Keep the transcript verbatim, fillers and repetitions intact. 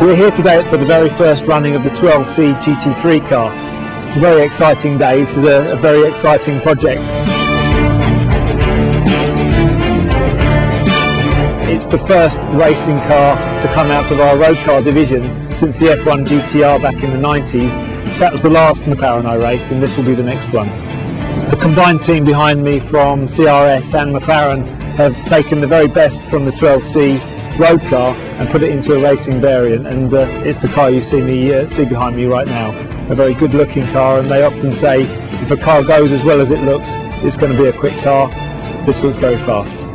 We're here today for the very first running of the twelve C G T three car. It's a very exciting day. This is a, a very exciting project. It's the first racing car to come out of our road car division since the F one G T R back in the nineties. That was the last McLaren I raced, and this will be the next one. The combined team behind me from C R S and McLaren have taken the very best from the twelve C road car and put it into a racing variant, and uh, it's the car you see me uh, see behind me right now. A very good looking car, and they often say if a car goes as well as it looks, it's going to be a quick car. This looks very fast.